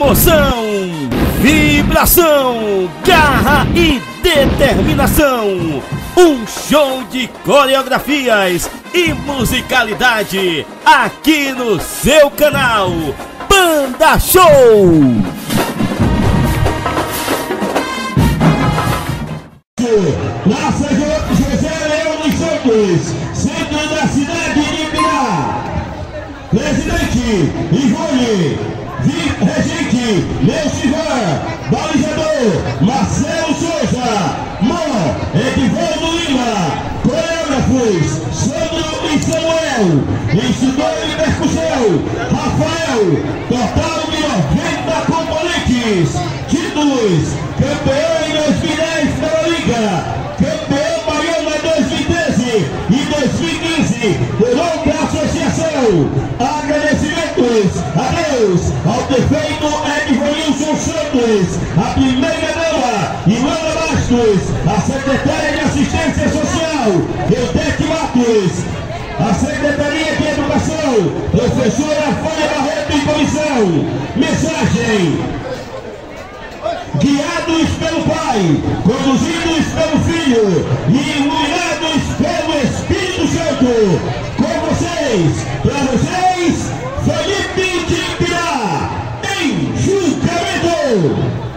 Emoção, vibração, garra e determinação. Um show de coreografias e musicalidade aqui no seu canal Banda Show. Praça José Leão dos Santos, centro da cidade de Ipirá. Presidente Ivone, regente Leuchivar Balizador, Marcelo Souza Mó, Edivardo Lima, coreógrafos Sandro e Samuel, instrutor de Mercosel, Rafael, total de 90 componentes, títulos, campeão em 2010 pela Liga, campeão baiano em 2013 e 2015 por outra associação. Agradecimentos a Deus, ao prefeito Edson Wilson Santos, a primeira dama Ivana Bastos, a secretária de assistência social Eutente Matos, a secretaria de educação professora Fábio Barreto em comissão. Mensagem: guiados pelo Pai, conduzidos pelo Filho e iluminados pelo Espírito Santo. Com vocês, para vocês, Felipe de Ipirá, em Jucaredo.